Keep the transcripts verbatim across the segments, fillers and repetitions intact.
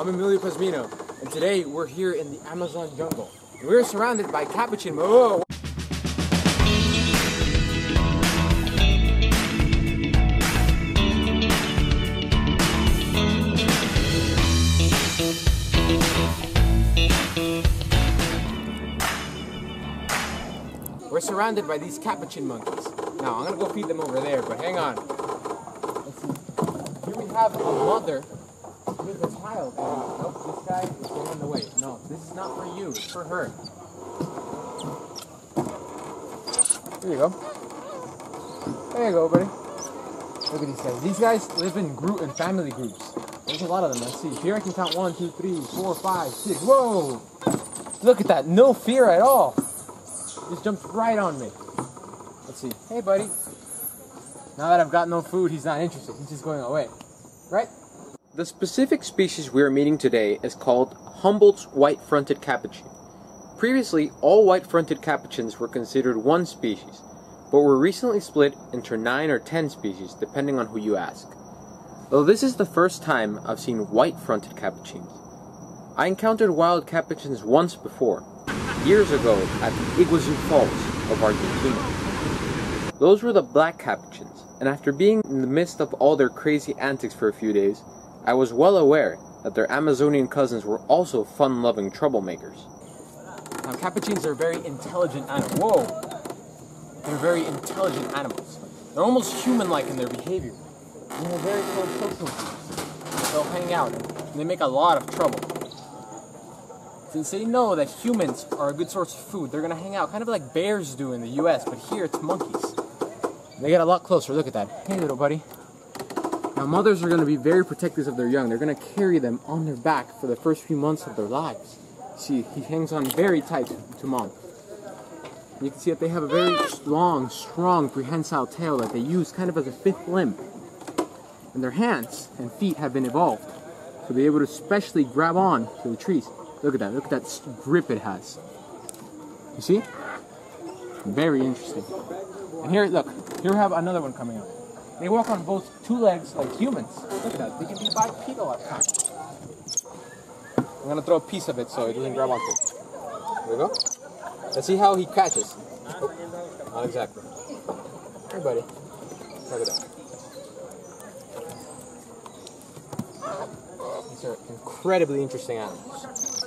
I'm Emilio Pazmino, and today we're here in the Amazon jungle. We're surrounded by capuchin. Whoa. We're surrounded by these capuchin monkeys. Now, I'm going to go feed them over there, but hang on. Let's see. Here we have a mother with a child. Nope, this guy is getting in the way. No, this is not for you. It's for her. Here you go. There you go, buddy. Look at these guys. These guys live in group and family groups. There's a lot of them. Let's see. Here I can count one, two, three, four, five, six. Whoa! Look at that. No fear at all. Just jumped right on me. Let's see. Hey, buddy. Now that I've got no food, he's not interested. He's just going away. Right? The specific species we are meeting today is called Humboldt's white-fronted capuchin. Previously, all white-fronted capuchins were considered one species, but were recently split into nine or ten species, depending on who you ask. Though this is the first time I've seen white-fronted capuchins. I encountered wild capuchins once before, years ago at the Iguazu Falls of Argentina. Those were the black capuchins, and after being in the midst of all their crazy antics for a few days, I was well aware that their Amazonian cousins were also fun-loving troublemakers. Now, capuchins are very intelligent animals. Whoa! They're very intelligent animals. They're almost human-like in their behavior, and they're very close social groups. They'll hang out, and they make a lot of trouble. Since they know that humans are a good source of food, they're going to hang out kind of like bears do in the U S, but here it's monkeys. They get a lot closer. Look at that. Hey, little buddy. Now, mothers are going to be very protective of their young. They're going to carry them on their back for the first few months of their lives. See, he hangs on very tight to mom. And you can see that they have a very long, strong, prehensile tail that they use kind of as a fifth limb. And their hands and feet have been evolved to be able to specially grab on to the trees. Look at that, look at that grip it has. You see? Very interesting. And here, look, here we have another one coming up. They walk on both two legs like humans. Look at that, they can be bipedal at times. I'm going to throw a piece of it so it doesn't grab onto it. There we go. Let's see how he catches. Oh, not exactly. Hey, buddy. Look at that. These are incredibly interesting animals.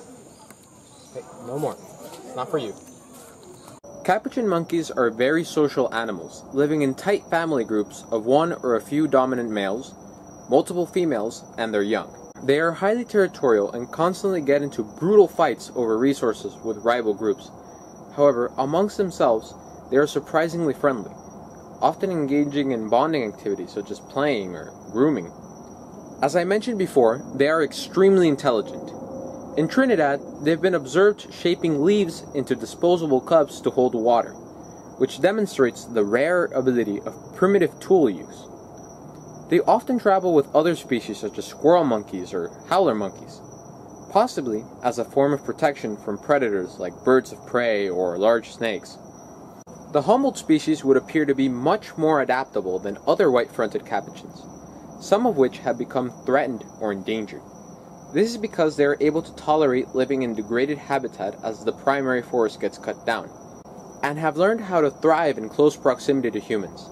Hey, no more. It's not for you. Capuchin monkeys are very social animals, living in tight family groups of one or a few dominant males, multiple females, and their young. They are highly territorial and constantly get into brutal fights over resources with rival groups. However, amongst themselves, they are surprisingly friendly, often engaging in bonding activities such as playing or grooming. As I mentioned before, they are extremely intelligent. In Trinidad, they've been observed shaping leaves into disposable cups to hold water, which demonstrates the rare ability of primitive tool use. They often travel with other species such as squirrel monkeys or howler monkeys, possibly as a form of protection from predators like birds of prey or large snakes. The Humboldt species would appear to be much more adaptable than other white-fronted capuchins, some of which have become threatened or endangered. This is because they are able to tolerate living in degraded habitat as the primary forest gets cut down, and have learned how to thrive in close proximity to humans.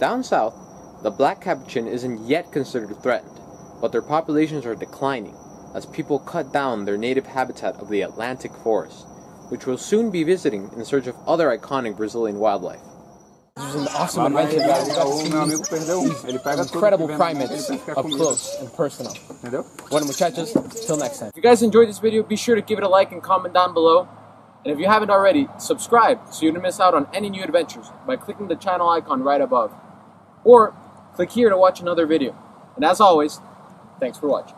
Down south, the black capuchin isn't yet considered threatened, but their populations are declining as people cut down their native habitat of the Atlantic forest, which we'll soon be visiting in search of other iconic Brazilian wildlife. This was an awesome adventure, guys. We got to see these incredible primates up close and personal. Bueno, muchachos, till next time. If you guys enjoyed this video, be sure to give it a like and comment down below. And if you haven't already, subscribe so you don't miss out on any new adventures by clicking the channel icon right above. Or click here to watch another video. And as always, thanks for watching.